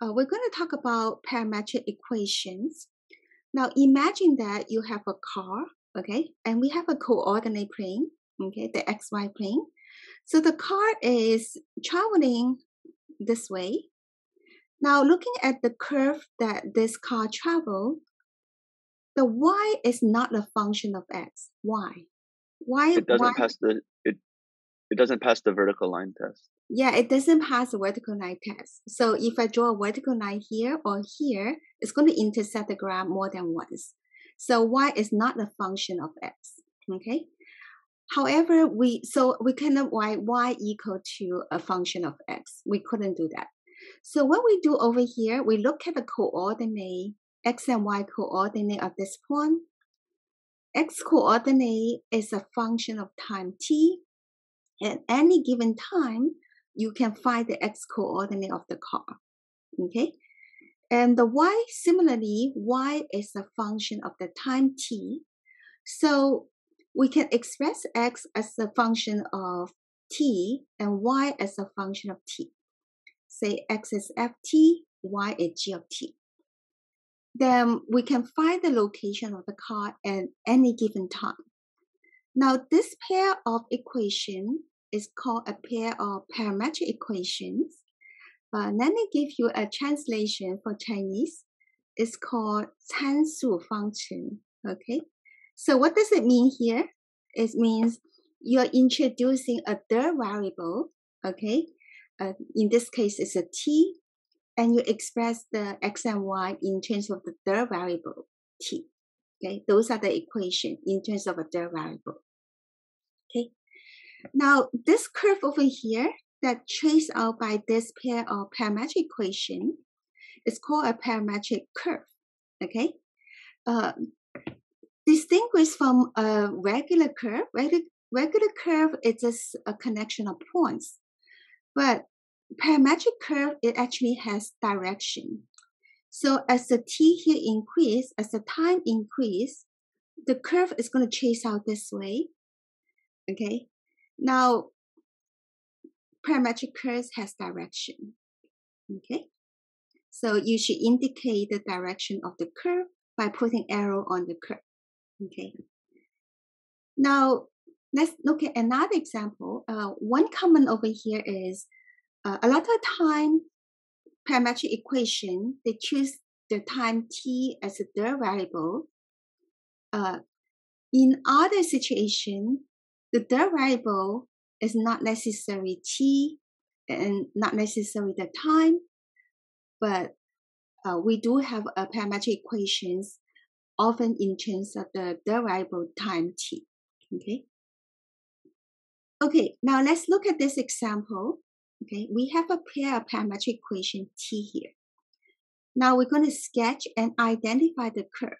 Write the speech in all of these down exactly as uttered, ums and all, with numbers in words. on. Uh, we're going to talk about parametric equations. Now imagine that you have a car, okay, and we have a coordinate plane, okay, the X Y plane. So the car is traveling this way. Now looking at the curve that this car travels, the y is not a function of x. Why? Why it doesn't y? pass the it it doesn't pass the vertical line test. Yeah, it doesn't pass the vertical line test. So if I draw a vertical line here or here, it's going to intersect the graph more than once. So y is not a function of x. Okay. However, we so we cannot write y equal to a function of x. We couldn't do that. So what we do over here, we look at the coordinate, x and y coordinate of this point. X coordinate is a function of time t. At any given time, you can find the x coordinate of the car. Okay? And the y, similarly, y is a function of the time t. So we can express x as a function of t and y as a function of t. Say x is ft, y is g of t. Then we can find the location of the car at any given time. Now this pair of equations is called a pair of parametric equations. Uh, let me give you a translation for Chinese. It's called 参数 function, okay? So what does it mean here? It means you're introducing a third variable, okay? Uh, in this case, it's a t, and you express the x and y in terms of the third variable, t. Okay, those are the equations in terms of a third variable. Okay, now this curve over here that traced out by this pair of parametric equation is called a parametric curve. Okay, uh, distinguished from a regular curve, regular, regular curve is just a connection of points. But parametric curve, it actually has direction. So as the t here increase, as the time increase, the curve is going to chase out this way. Okay. Now, parametric curves has direction. Okay. So you should indicate the direction of the curve by putting arrow on the curve. Okay. Now, let's look at another example. Uh, one comment over here is uh, a lot of time parametric equation, they choose the time t as a third variable. Uh, in other situation, the third variable is not necessarily t and not necessarily the time, but uh, we do have a parametric equations often in terms of the third variable time t. Okay. Okay, now let's look at this example. Okay, we have a pair of parametric equation t here. Now we're going to sketch and identify the curve.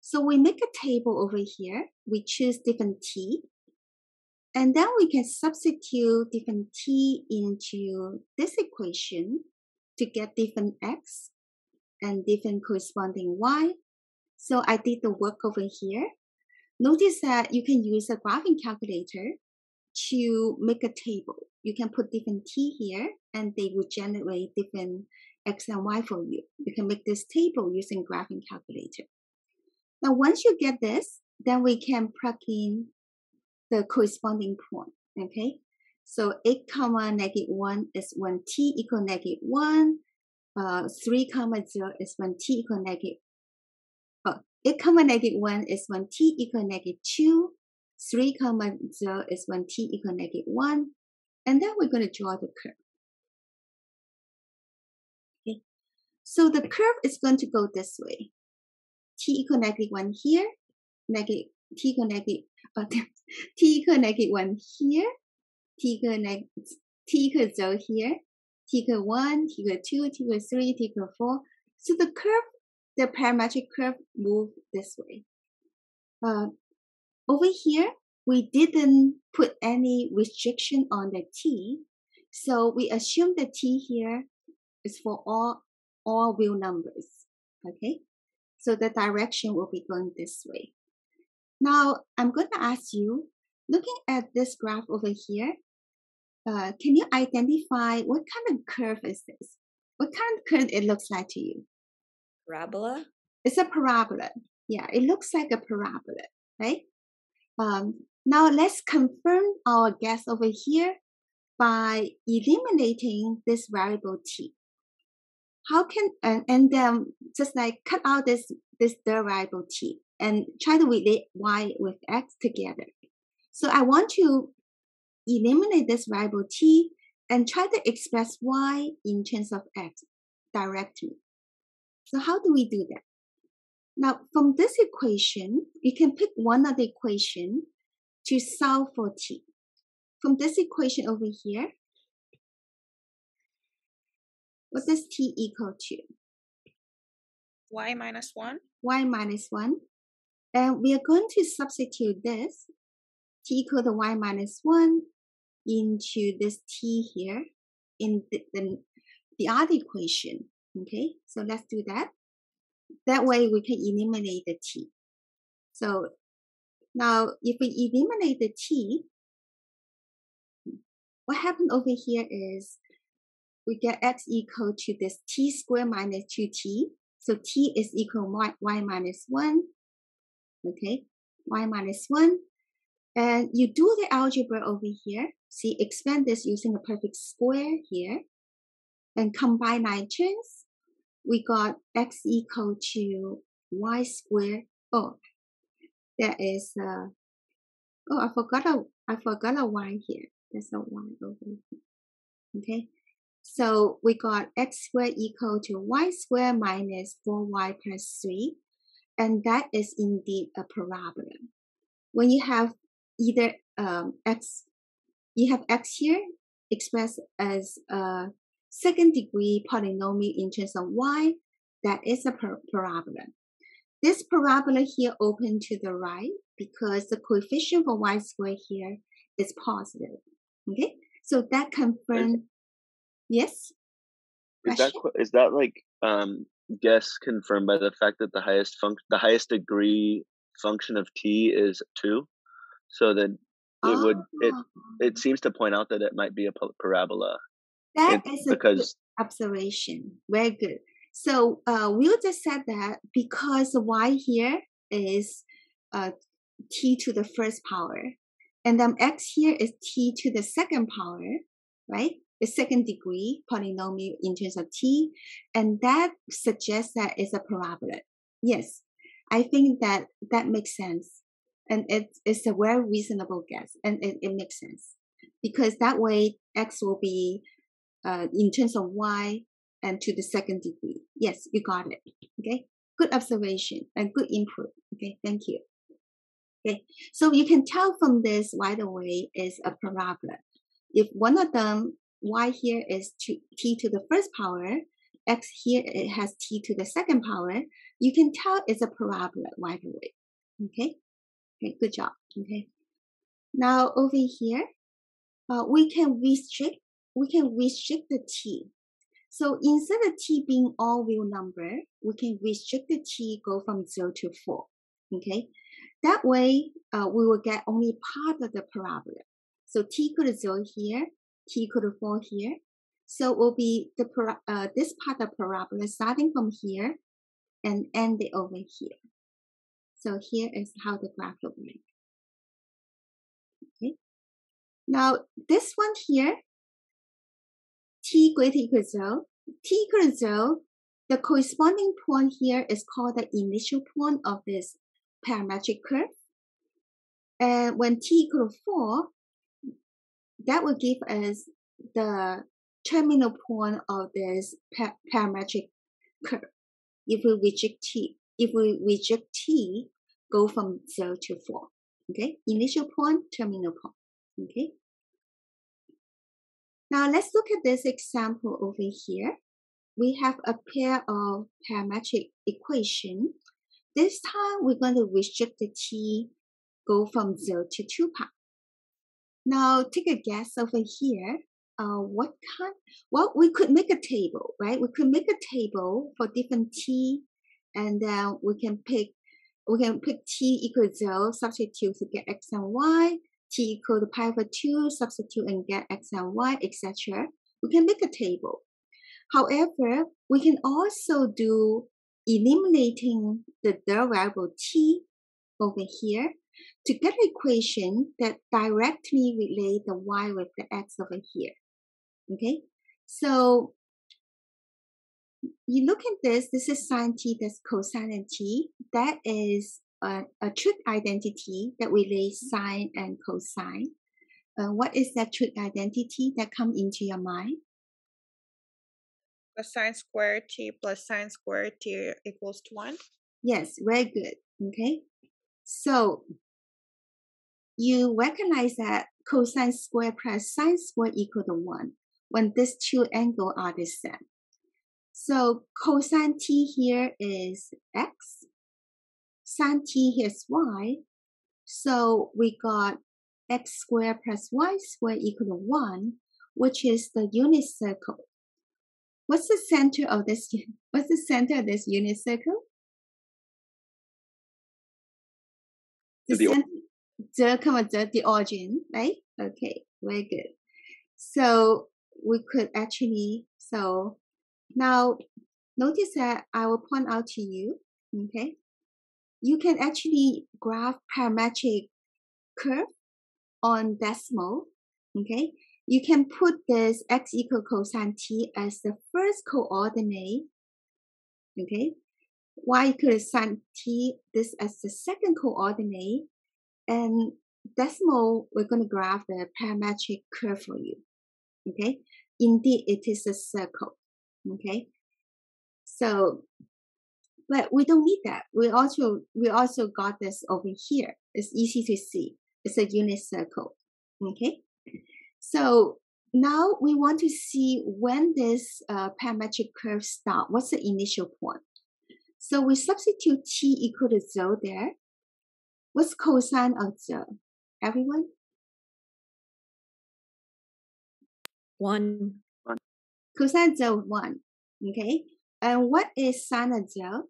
So we make a table over here. We choose different t. And then we can substitute different t into this equation to get different x and different corresponding y. So I did the work over here. Notice that you can use a graphing calculator to make a table. You can put different t here and they will generate different x and y for you. You can make this table using graphing calculator. Now once you get this, then we can plug in the corresponding point, okay? So eight comma negative one is when t equal negative one, uh, three comma zero is when t equal negative, oh, eight comma negative one is when t equal negative two, three comma zero is when t equal negative one. And then we're going to draw the curve. Okay. So the curve is going to go this way. T equal negative one here, negative t equal negative uh, t equal negative one here, t equal negative t equal zero here, t equal one, t equal two, t equal three, t equal four. So the curve, the parametric curve, move this way. Uh, Over here, we didn't put any restriction on the t, so we assume the t here is for all, all real numbers, okay? So the direction will be going this way. Now, I'm going to ask you, looking at this graph over here, uh, can you identify what kind of curve is this? What kind of curve it looks like to you? Parabola? It's a parabola. Yeah, it looks like a parabola, right? Um, now let's confirm our guess over here by eliminating this variable t. How can, and, and um, just like cut out this, this third variable t and try to relate y with x together. So I want to eliminate this variable t and try to express y in terms of x directly. So how do we do that? Now, from this equation, you can pick one of the equation to solve for t. From this equation over here, what does t equal to? Y minus one. Y minus one. And we are going to substitute this, t equal to y minus one, into this t here in the, the, the other equation. Okay, so let's do that. That way we can eliminate the t. So now if we eliminate the t, what happened over here is we get x equal to this t squared minus two t. So t is equal y, y minus one. Okay, y minus one. And you do the algebra over here. See, expand this using a perfect square here. And combine nine terms. We got x equal to y squared. Oh, that is, uh, oh, I forgot a, I forgot a y here. There's a y over here. Okay, so we got x squared equal to y squared minus four y plus three. And that is indeed a parabola. When you have either um, x, you have x here expressed as a second degree polynomial in terms of y, that is a par parabola. This parabola here open to the right because the coefficient for y squared here is positive. Okay, so that confirms. Yes. Is that, is that like um, guess confirmed by the fact that the highest function, the highest degree function of t is two? So then it oh. would it it seems to point out that it might be a parabola. That it, is a because good observation. Very good. So uh, we'll just set that because y here is uh, t to the first power, and then x here is t to the second power, right? The second degree polynomial in terms of t, and that suggests that it's a parabola. Yes, I think that that makes sense. And it, it's a very reasonable guess, and it, it makes sense. Because that way, x will be uh, in terms of y and to the second degree. Yes, you got it. Okay, good observation and good input. Okay, thank you. Okay, so you can tell from this right away is a parabola. If one of them, y here is t to the first power, x here it has t to the second power, you can tell it's a parabola right away. Okay. Okay, good job. Okay, now over here, uh, we can restrict. We can restrict the t. So instead of t being all real number, we can restrict the t go from zero to four. Okay, that way uh, we will get only part of the parabola. So t equal to zero here, t equal to four here. So it will be the para uh, this part of the parabola starting from here, and end it over here. So here is how the graph looks like. Okay. Now this one here, t greater equal to zero, t equal to zero, the corresponding point here is called the initial point of this parametric curve. And when t equal to four, that will give us the terminal point of this par parametric curve. If we reject t, If we reject t, go from zero to four. Okay, initial point, terminal point. Okay. Now let's look at this example over here. We have a pair of parametric equation. This time we're going to restrict the t, go from zero to two pi. Now take a guess over here. Uh, what kind? Well, we could make a table, right? We could make a table for different t. And then we can pick, we can pick t equal to zero, substitute to get x and y, t equal to pi over two, substitute and get x and y, et cetera. We can make a table. However, we can also do eliminating the variable t over here to get an equation that directly relate the y with the x over here. Okay, so you look at this, this is sine t, that's cosine t. That is a, a trig identity that relates sine and cosine. Uh, what is that trig identity that comes into your mind? Plus sine squared t plus sine squared t equals to one. Yes, very good. Okay, so you recognize that cosine squared plus sine squared equal to one when these two angles are the same. So cosine t here is x, sine t here is y. So we got x squared plus y squared equal to one, which is the unit circle. What's the center of this? What's the center of this unit circle? The, the center, the, the origin, right? Okay, very good. So we could actually, so now notice that I will point out to you, okay? You can actually graph parametric curve on Desmos, okay? You can put this x equal cosine t as the first coordinate, okay? Y equal sine t, this as the second coordinate, and Desmos, we're going to graph the parametric curve for you. Okay, indeed it is a circle. Okay, so but we don't need that. We also we also got this over here. It's easy to see. It's a unit circle. Okay, so now we want to see when this uh, parametric curve starts. What's the initial point? So we substitute t equal to zero there. What's cosine of zero? Everyone? One. One. Cosine of zero, one. Okay. And what is sine of zero?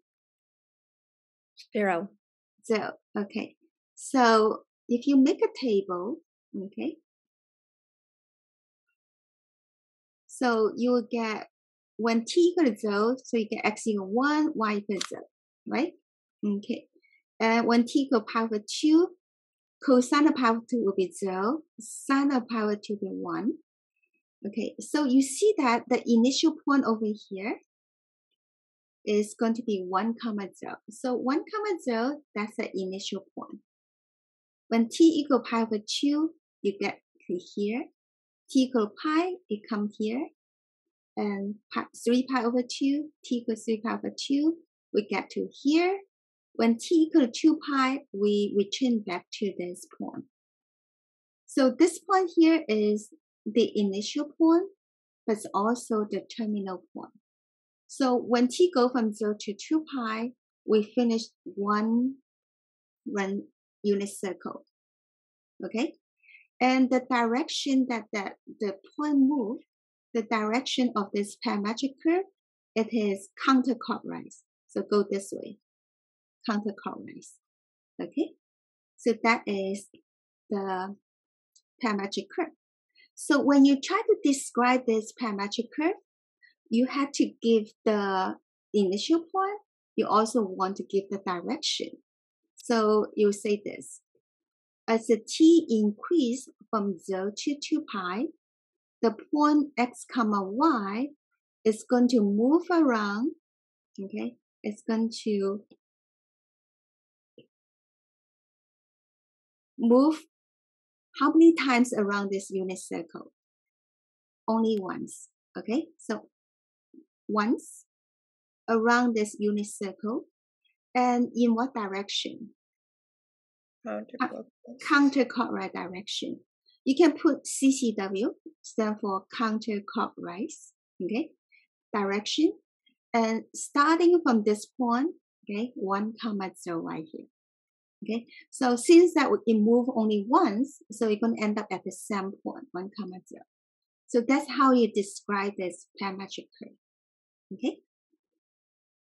Zero. Zero. Okay. So if you make a table, okay. So you will get when t equal to zero, so you get x equal one, y equal zero, right? Okay. And when t equal pi over two, cosine of pi over two will be zero, sine of pi over two will be one. Okay, so you see that the initial point over here is going to be one comma zero. So one comma zero, that's the initial point. When t equal pi over two, you get to here. T equal pi, it comes here. And pi, three pi over two, t equals three pi over two, we get to here. When t equals two pi, we return back to this point. So this point here is the initial point, but also the terminal point. So when t goes from zero to two pi, we finish one, one unit circle. Okay? And the direction that the, the point moves, the direction of this parametric curve, it is counterclockwise. So go this way, counterclockwise. Okay, so that is the parametric curve. So when you try to describe this parametric curve, you had to give the initial point. You also want to give the direction. So you say this: as the t increase from zero to two pi, the point x comma y is going to move around, okay? It's going to move how many times around this unit circle? Only once, okay? So once around this unit circle, and in what direction? Counterclockwise. Counterclockwise direction. You can put C C W, stand for counterclockwise, okay, direction, and starting from this point, okay, one comma zero right here, okay. So since that it moves only once, so you're going to end up at the same point, one comma zero. So that's how you describe this parametric curve, okay.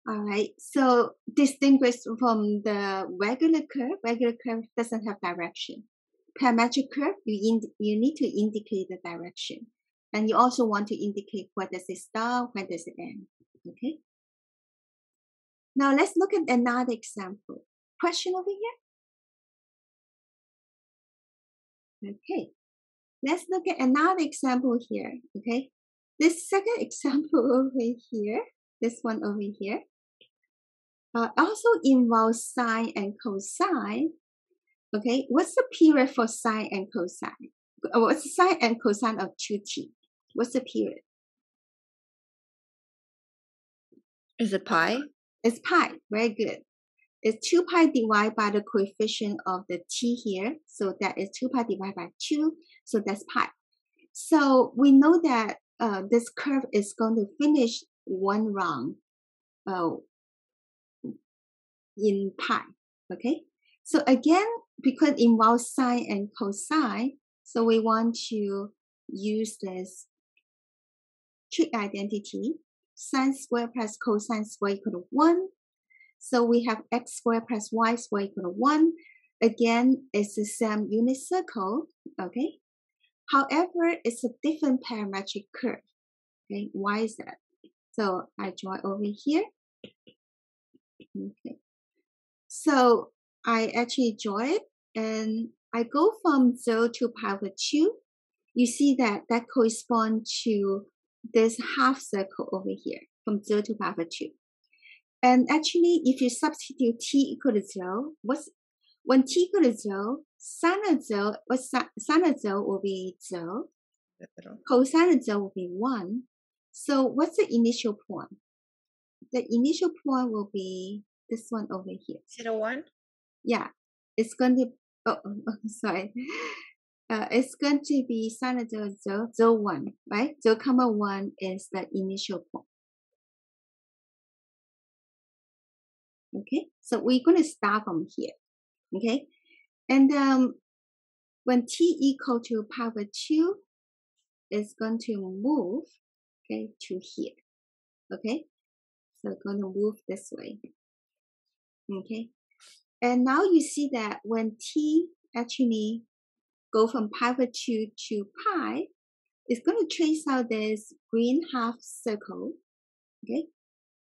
All right. So distinguished from the regular curve, regular curve doesn't have direction. Parametric curve, you, ind you need to indicate the direction. And you also want to indicate where does it start, where does it end, okay? Now let's look at another example. Question over here? Okay, let's look at another example here, okay? This second example over here, this one over here, uh, also involves sine and cosine, okay? What's the period for sine and cosine? What's the sine and cosine of two t? What's the period? Is it pi? It's pi. Very good. It's two pi divided by the coefficient of the t here. So that is two pi divided by two. So that's pi. So we know that uh, this curve is going to finish one round uh, in pi. Okay? So again, because it involves sine and cosine, so we want to use this trig identity. Sine squared plus cosine squared equal to one. So we have x squared plus y squared equal to one. Again, it's the same unit circle, okay? However, it's a different parametric curve, okay? Why is that? So I draw over here. Okay. So I actually draw it, and I go from zero to pi over two. You see that that corresponds to this half circle over here, from zero to pi over two. And actually, if you substitute t equal to zero, what's, when t equal to zero, sine of zero, what's, sine of zero will be zero, cosine of zero will be one. So what's the initial point? The initial point will be this one over here. Is it a one? Yeah, it's going to, oh, oh sorry. Uh, it's going to be sine of zero, zero, zero, one, right? zero comma one is the initial point. Okay, so we're going to start from here. Okay, and um, when t equal to pi over two, it's going to move, okay, to here. Okay, so it's going to move this way. Okay, and now you see that when t actually go from pi over two to pi, it's going to trace out this green half circle, okay?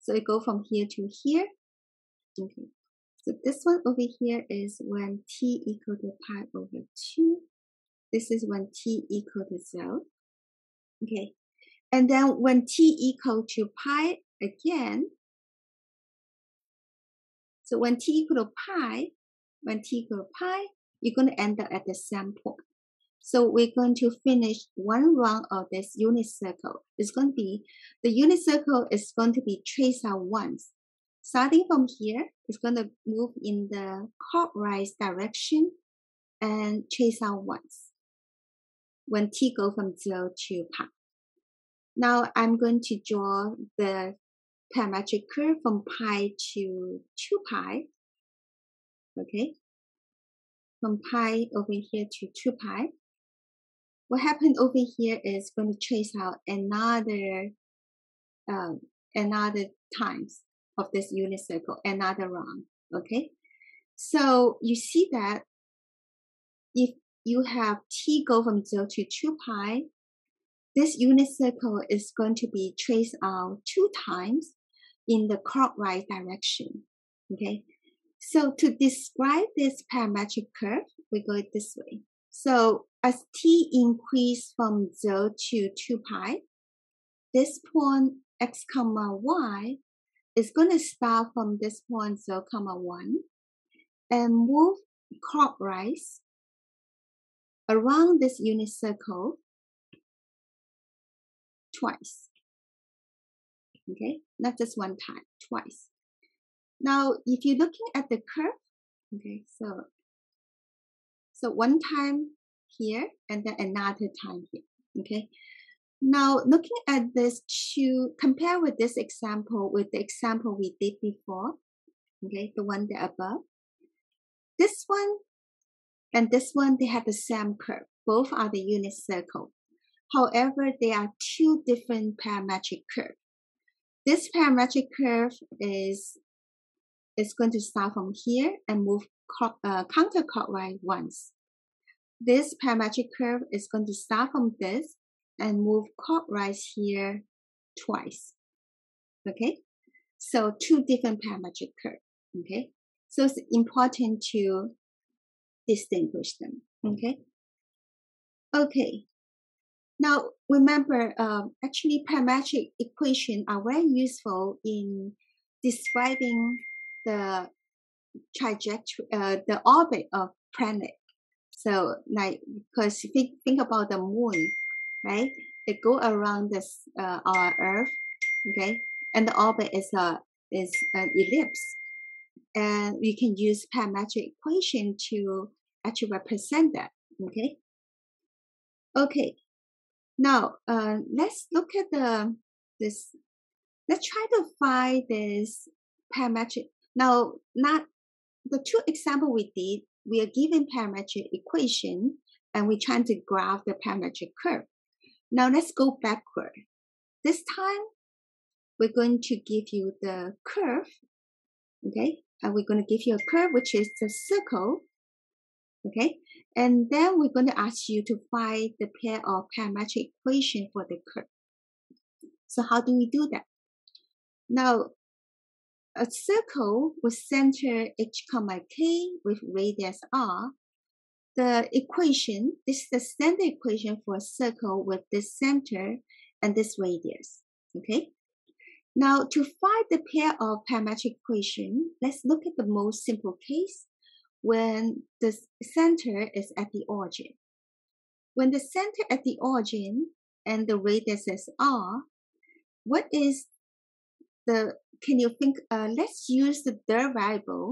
So it go from here to here, okay? So this one over here is when t equal to pi over two. This is when t equal to zero, okay? And then when t equal to pi again, so when t equal to pi, when t equal to pi, you're going to end up at the same point. So we're going to finish one round of this unit circle. It's going to be, the unit circle is going to be traced out once. Starting from here, it's going to move in the clockwise direction and trace out once when t goes from zero to pi. Now I'm going to draw the parametric curve from pi to two pi, okay? From pi over here to two pi. What happened over here is going to trace out another um, another times of this unit circle, another round, okay? So you see that if you have t go from zero to two pi, this unit circle is going to be traced out two times in the clockwise direction, okay? So to describe this parametric curve, we go this way. So as t increases from zero to two pi, this point x comma y is going to start from this point zero comma one and move clockwise around this unit circle twice. Okay, not just one time, twice. Now, if you're looking at the curve, okay, so so one time here and then another time here, okay? Now, looking at this two, compare with this example with the example we did before, okay, the one there above. This one and this one, they have the same curve. Both are the unit circle. However, they are two different parametric curves. This parametric curve is It's going to start from here and move uh, counterclockwise once. This parametric curve is going to start from this and move clockwise here twice. Okay, so two different parametric curve. Okay, so it's important to distinguish them. Okay, okay. Now remember, um, actually parametric equations are very useful in describing the trajectory, uh, the orbit of planet. So like, because if you think about the moon, right? They go around this uh, our Earth, okay, and the orbit is a is an ellipse, and we can use parametric equation to actually represent that. Okay. Okay. Now uh, let's look at the this. Let's try to find this parametric. Now, not the two examples we did. We are given parametric equation, and we're trying to graph the parametric curve. Now let's go backward. This time, we're going to give you the curve, okay? And we're going to give you a curve, which is the circle, okay? And then we're going to ask you to find the pair of parametric equation for the curve. So how do we do that? Now, a circle with center h comma k with radius r. The equation, this is the standard equation for a circle with this center and this radius. Okay. Now to find the pair of parametric equation, let's look at the most simple case when the center is at the origin. When the center at the origin and the radius is r, what is the Can you think, uh, let's use the derivable.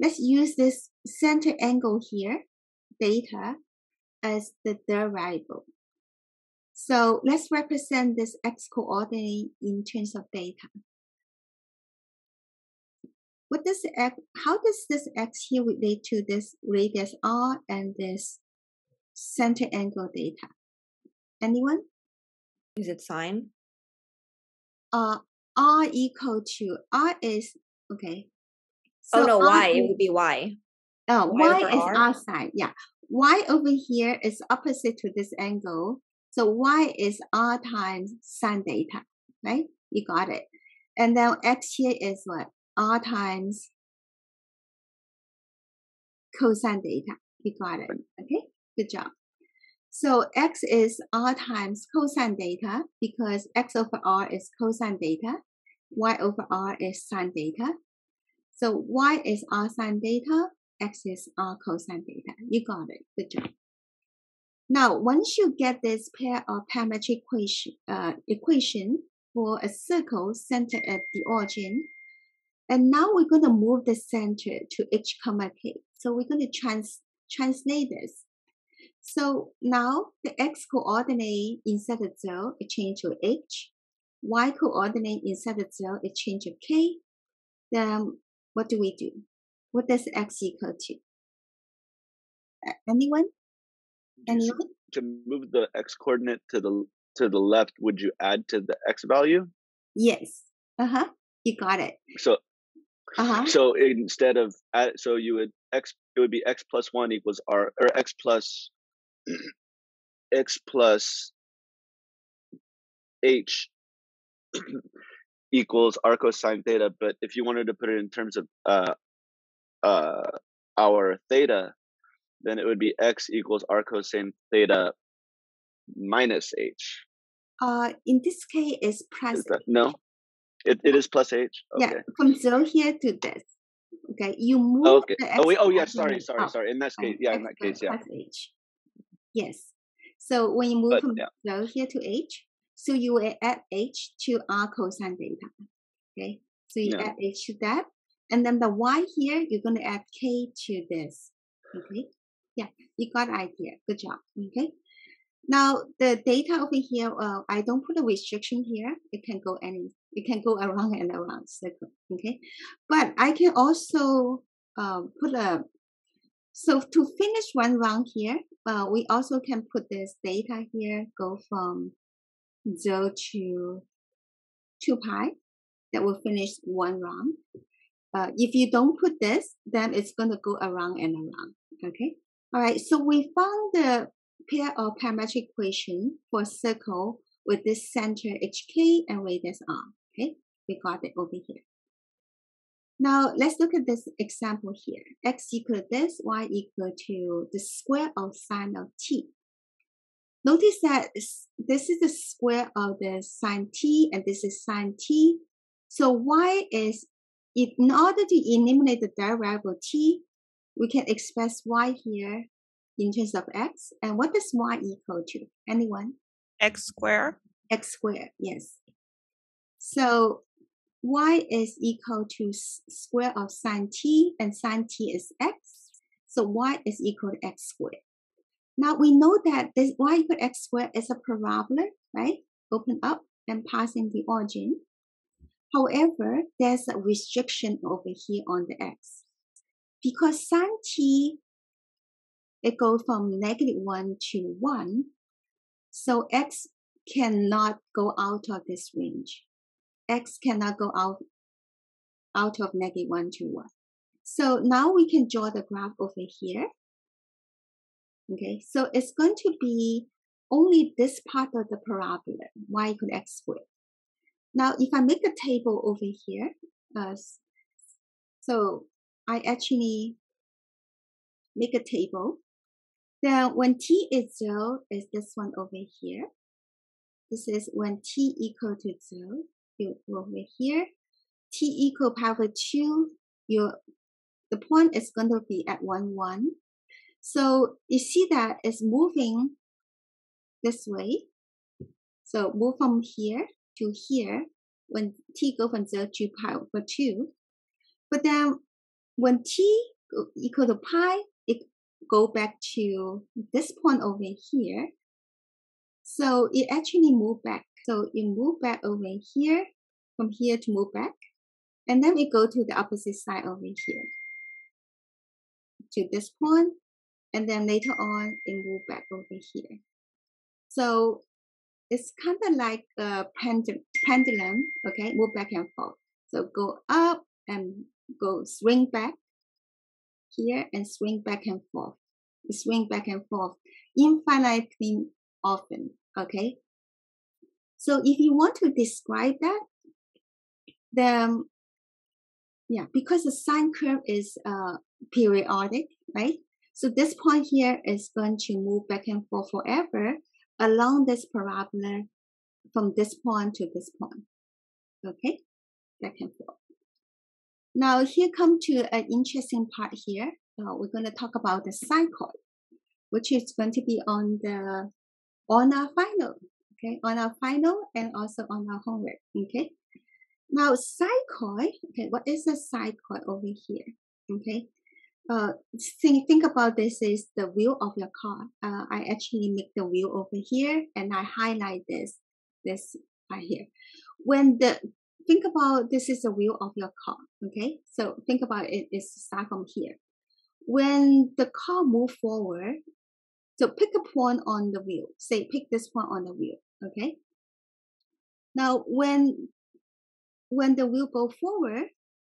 Let's use this center angle here, theta, as the derivable. So let's represent this x coordinate in terms of theta. What does the x, how does this x here relate to this radius r and this center angle theta? Anyone? Is it sine? Uh, R equal to R is okay. So oh no, R y is, it would be y. Oh, y, y is r. r sine. Yeah, y over here is opposite to this angle, so y is r times sine theta. Right? You got it. And then x here is what? R times cosine theta. You got it. Okay. Good job. So x is r times cosine theta because x over r is cosine theta, y over r is sine theta. So y is r sine theta, x is r cosine theta. You got it. Good job. Now, once you get this pair of parametric equation, uh, equation for a circle centered at the origin, and now we're going to move the center to h comma k. So we're going to trans translate this. So now the x coordinate inside the zero, it changed to h. Y coordinate inside the zero, it changed to k. Then what do we do? What does x equal to? Anyone? Anyone? To move the x coordinate to the to the left, would you add to the x value? Yes. Uh huh. You got it. So. Uh-huh. So instead of so you would x it would be x plus one equals r or x plus x plus h equals r cosine theta, but if you wanted to put it in terms of uh uh our theta, then it would be x equals r cosine theta minus h. Uh in this case it's plus no it it is plus h. Okay. Yeah, from zero here to this. Okay, you move. Okay. The x oh, wait, oh yeah. Sorry, sorry, up. sorry. In that case, yeah. In that case, yeah. H. Yes. So when you move but, from yeah. zero here to h, so you will add h to r cosine theta. Okay. So you yeah. add h to that, and then the y here, you're going to add k to this. Okay. Yeah, you got the idea. Good job. Okay. Now the data over here, uh, I don't put a restriction here. It can go any, it can go around and around circle. Okay, but I can also uh, put a. So to finish one round here, uh, we also can put this data here. Go from zero to two pi. That will finish one round. Uh, if you don't put this, then it's going to go around and around. Okay. All right. So we found the pair or parametric equation for a circle with this center H K and radius R. Okay, we got it over here. Now let's look at this example here. X equal to this, y equal to the square of sine of t. Notice that this is the square of the sine t and this is sine t. So y is, in order to eliminate the direct variable t, we can express y here in terms of x. And what does y equal to? Anyone? X squared. X squared, yes. So y is equal to square of sine t, and sine t is x. So y is equal to x squared. Now we know that this y equal to x squared is a parabola, right? Open up and passing the origin. However, there's a restriction over here on the x. Because sine t, it goes from negative one to one. So x cannot go out of this range. X cannot go out, out of negative one to one. So now we can draw the graph over here. Okay, so it's going to be only this part of the parabola, y equal to x squared. Now, if I make a table over here, uh, so I actually make a table. Then when t is zero, is this one over here. This is when t equal to zero, you over here. T equal power of two, your, the point is going to be at one, one. So you see that it's moving this way. So move from here to here when t goes from zero to pi over two. But then when t equal to pi, it go back to this point over here. So it actually move back. So you move back over here, from here to move back. And then we go to the opposite side over here, to this point. And then later on, it move back over here. So it's kind of like a pendulum, pendulum, okay? Move back and forth. So go up and go swing back here and swing back and forth. Swing back and forth infinitely often, okay? So if you want to describe that, then, yeah, because the sine curve is uh, periodic, right? So this point here is going to move back and forth forever along this parabola from this point to this point. Okay, back and forth. Now here come to an interesting part here. Uh, we're going to talk about the cycloid, which is going to be on the on our final, okay, on our final and also on our homework. Okay. Now cycloid, okay, what is a cycloid over here? Okay. Uh, think, think about this is the wheel of your car. Uh, I actually make the wheel over here and I highlight this, this right here. When the, think about this is the wheel of your car, okay? So think about it, it's start from here. When the car move forward, so pick a point on the wheel, say pick this point on the wheel, okay? Now when, when the wheel go forward,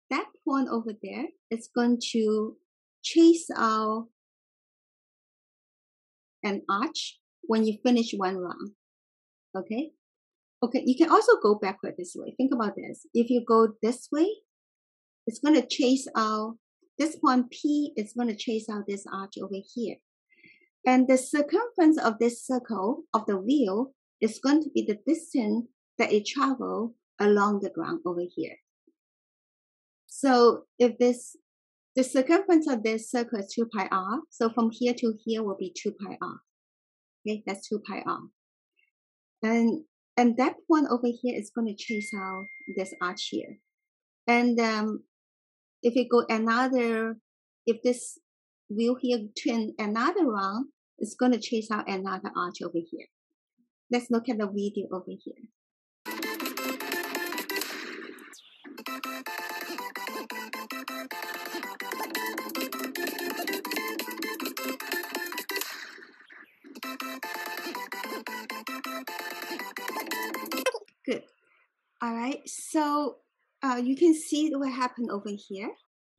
that point over there is going to chase out an arch when you finish one round. Okay? Okay, you can also go backward this way. Think about this. If you go this way, it's going to chase out this point P, it's going to chase out this arch over here. And the circumference of this circle of the wheel is going to be the distance that it travels along the ground over here. So if this the circumference of this circle is two pi r. So from here to here will be two pi r. Okay, that's two pi r. And, and that one over here is going to chase out this arch here. And um, if you go another, if this wheel here turn another round, it's going to chase out another arch over here. Let's look at the video over here. Good. All right. So uh, you can see what happened over here.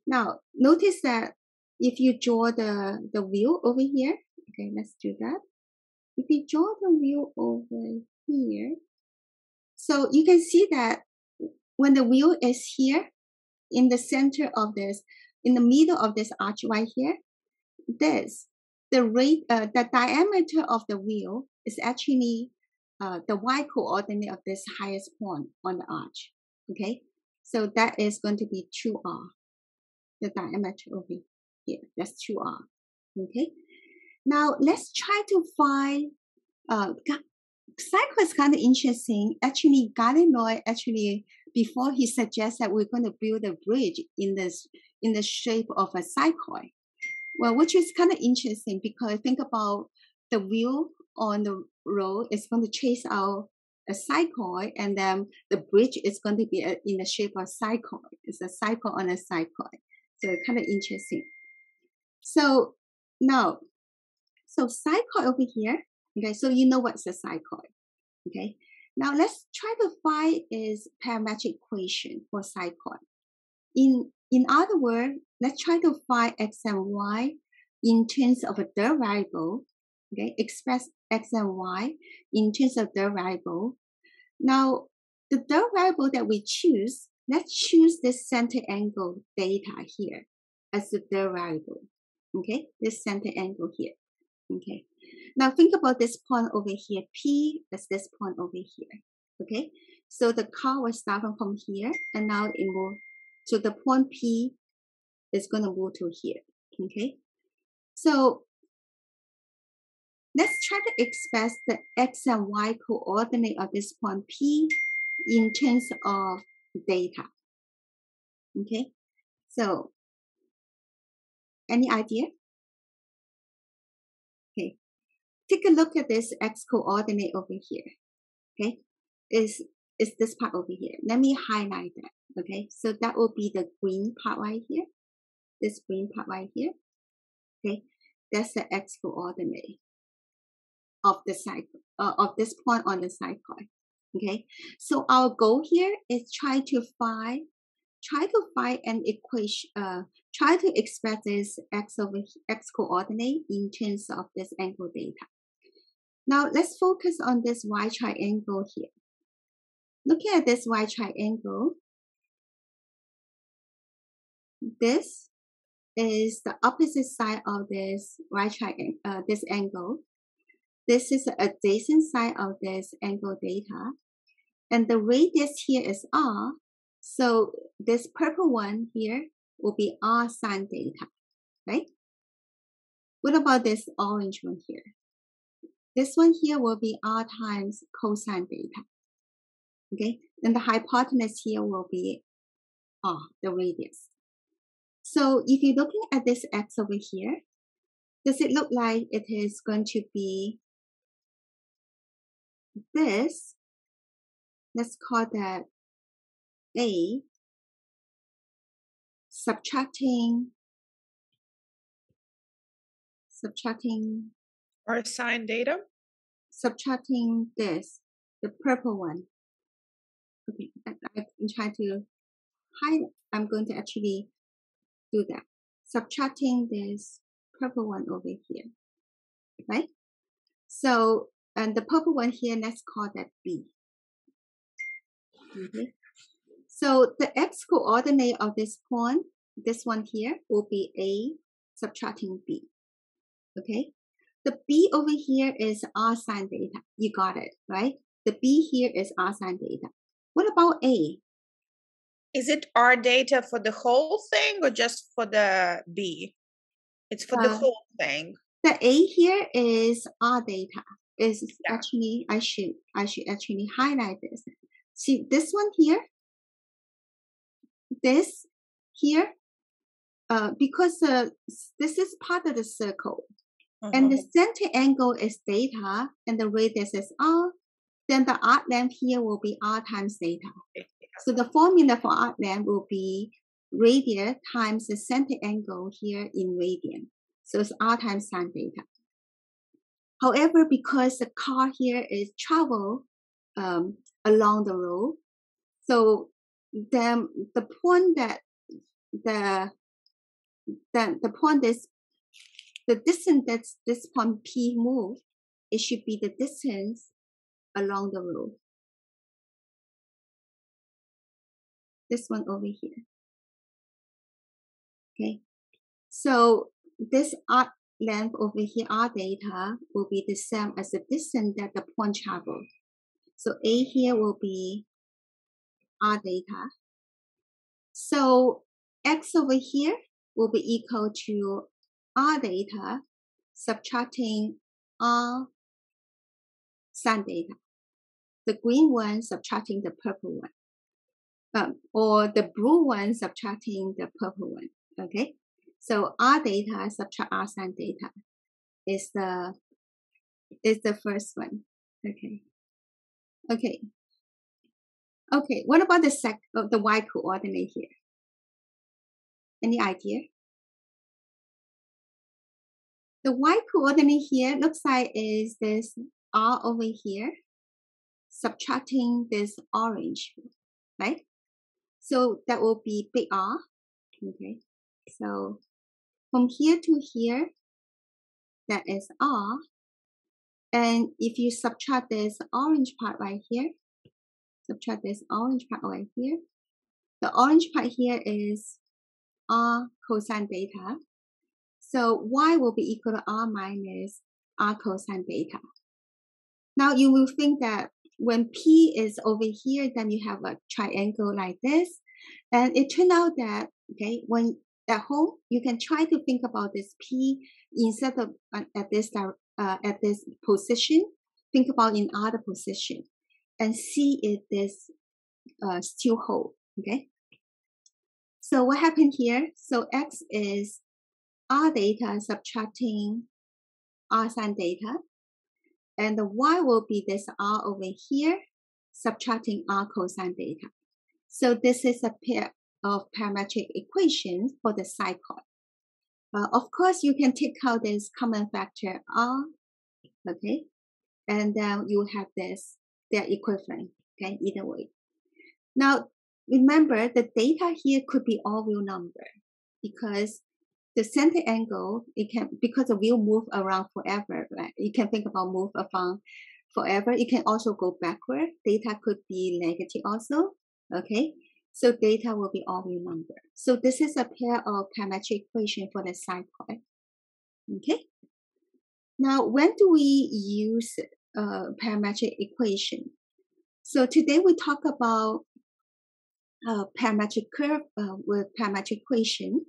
Now, notice that if you draw the, the wheel over here, okay, let's do that. If you draw the wheel over here, so you can see that when the wheel is here, in the center of this, in the middle of this arch right here, this, the rate, uh, the diameter of the wheel is actually uh, the y coordinate of this highest point on the arch, okay? So that is going to be two r, the diameter over here, that's two r, okay? Now let's try to find, uh, cycloid is kind of interesting. Actually, Galenoy, actually, before he suggests that we're going to build a bridge in this, in the shape of a cycloid. Well, which is kind of interesting because think about the wheel on the road is going to chase out a cycloid, and then the bridge is going to be a, in the shape of a cycloid. It's a cycle on a cycloid. So kind of interesting. So now, so cycloid over here, okay, so you know what's a cycloid, okay? Now let's try to find is parametric equation for cycloid. In, in other words, let's try to find x and y in terms of a third variable, okay? Express x and y in terms of third variable. Now, the third variable that we choose, let's choose this center angle theta here as the third variable, okay? This center angle here, okay? Now think about this point over here. P is this point over here, okay? So the car was starting from here, and now it moved. So the point P is going to move to here, okay? So let's try to express the x and y coordinate of this point P in terms of theta, okay? So any idea? Okay. Take a look at this x coordinate over here, okay? Is is this part over here. Let me highlight that, okay? So that will be the green part right here, this green part right here, okay? That's the x coordinate of the cycle, uh, of this point on the cycloid, okay? So our goal here is try to find, try to find an equation, uh, try to express this x over x coordinate in terms of this angle theta. Now let's focus on this y triangle here. Looking at this y triangle, this is the opposite side of this y triangle, uh, this angle. This is the adjacent side of this angle theta. And the radius here is r. So this purple one here will be r sine theta, right? What about this orange one here? This one here will be r times cosine theta, okay? And the hypotenuse here will be r, the radius. So if you're looking at this x over here, does it look like it is going to be this? Let's call that A, subtracting, subtracting or sine theta, subtracting this, the purple one. Okay, I've been trying to hide. I'm going to actually do that. Subtracting this purple one over here, right? So, and the purple one here, let's call that B. Okay. So the x coordinate of this point, this one here, will be A subtracting B, okay? The B over here is r sine theta. You got it, right? The B here is r sine theta. What about A? Is it r theta for the whole thing or just for the B? It's for uh, the whole thing. The A here is r theta. Is yeah. actually, I should, I should actually highlight this. See this one here? This here, uh, because uh, this is part of the circle, uh-huh. and the center angle is theta, and the radius is r, then the arc length here will be r times theta. So the formula for arc length will be radius times the center angle here in radian. So it's r times sine theta. However, because the car here is travel um, along the road, so then the point that the the the point is the distance that this point P move it should be the distance along the road. This one over here. Okay, so this arc length over here, R data, will be the same as the distance that the point traveled. So A here will be R data. So X over here will be equal to R data subtracting R sun data. The green one subtracting the purple one. Um, or the blue one subtracting the purple one. Okay, so R data subtract R sun data is the is the first one. Okay, okay, okay. What about the sec of the y coordinate here? Any idea? The y coordinate here looks like is this R over here subtracting this orange, right? So that will be big R. Okay, so from here to here, that is R. And if you subtract this orange part right here, subtract this orange part right here, the orange part here is R cosine theta. So Y will be equal to R minus R cosine theta. Now you will think that when P is over here, then you have a triangle like this. And it turned out that, okay, when at home, you can try to think about this P instead of uh, at this uh, at this position, think about in other position and see if this uh, still hold, okay? So what happened here? So X is R data subtracting R sine data. And the Y will be this R over here subtracting R cosine data. So this is a pair of parametric equations for the cycloid. Uh, of course, you can take out this common factor R, okay? And then uh, you have this, their equivalent, okay, either way. Now, remember the data here could be all real number because the center angle, it can, because the wheel move around forever, right? You can think about move around forever. It can also go backward. Data could be negative also, okay? So data will be all real number. So this is a pair of parametric equation for the cycloid. Okay. Now, when do we use uh, parametric equation? So today we talk about uh, parametric curve uh, with parametric equation.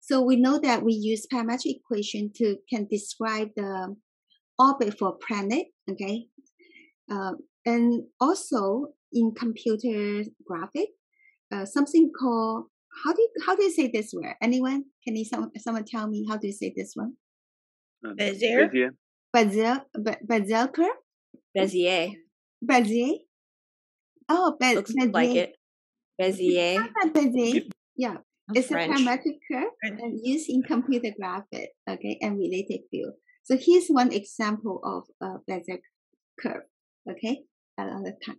So we know that we use parametric equation to can describe the orbit for planet. Okay, uh, and also in computer graphic. Uh, something called, how do you, how do you say this word? Anyone? Can you, some, someone tell me how do you say this one? Bezier. Bezier. Bezier curve? Bezier. Bezier? Oh, Bezier. Looks Bezier. Like it. Bezier. Bezier. Yeah. I'm it's French. A parametric curve and used in computer graphic, okay, and related field. So here's one example of a Bezier curve, okay? Another time.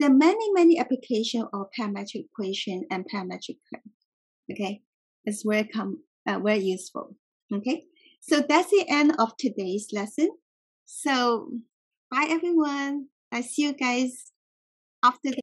There are many, many applications of parametric equation and parametric curve. Okay, it's very, com uh, very useful. Okay, so that's the end of today's lesson. So, bye everyone. I see you guys after the